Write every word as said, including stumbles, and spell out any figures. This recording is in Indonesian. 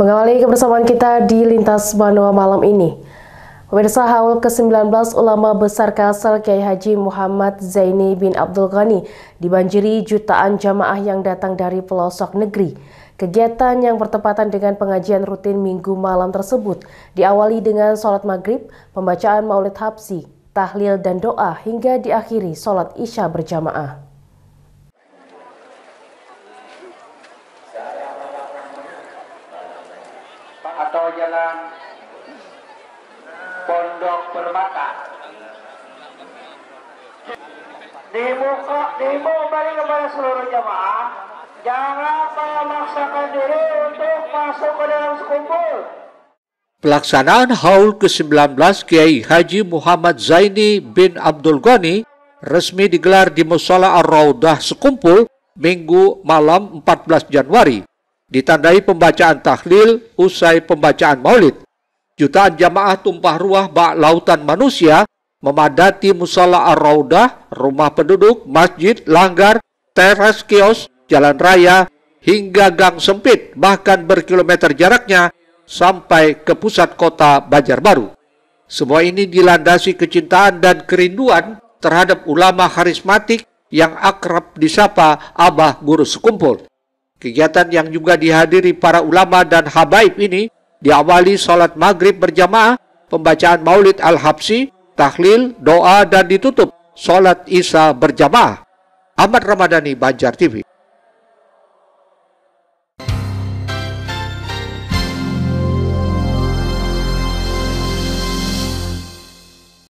Mengawali kebersamaan kita di Lintas Banua malam ini, pemirsa, haul ke sembilan belas ulama besar Kalsel Kiai Haji Muhammad Zaini bin Abdul Ghani dibanjiri jutaan jamaah yang datang dari pelosok negeri. Kegiatan yang bertepatan dengan pengajian rutin minggu malam tersebut diawali dengan sholat maghrib, pembacaan maulid habsi, tahlil dan doa hingga diakhiri sholat isya berjamaah. Atau jalan Pondok Permata di muka dimu balik kepada seluruh jemaah, jangan memaksakan diri untuk masuk ke dalam sekumpul. Pelaksanaan haul ke sembilan belas Kiai Haji Muhammad Zaini bin Abdul Ghani resmi digelar di Mushola Ar-Raudhah Sekumpul Minggu malam empat belas Januari, ditandai pembacaan tahlil usai pembacaan maulid. Jutaan jamaah tumpah ruah bak lautan manusia memadati Mushola Ar-Raudhah, rumah penduduk, masjid, langgar, teras kios, jalan raya, hingga gang sempit bahkan berkilometer jaraknya sampai ke pusat kota Banjarbaru. Semua ini dilandasi kecintaan dan kerinduan terhadap ulama karismatik yang akrab disapa Abah Guru Sekumpul. Kegiatan yang juga dihadiri para ulama dan habaib ini diawali sholat maghrib berjamaah, pembacaan maulid al-habsi, tahlil, doa, dan ditutup sholat isya berjamaah. Ahmad Ramadhani, Banjar T V.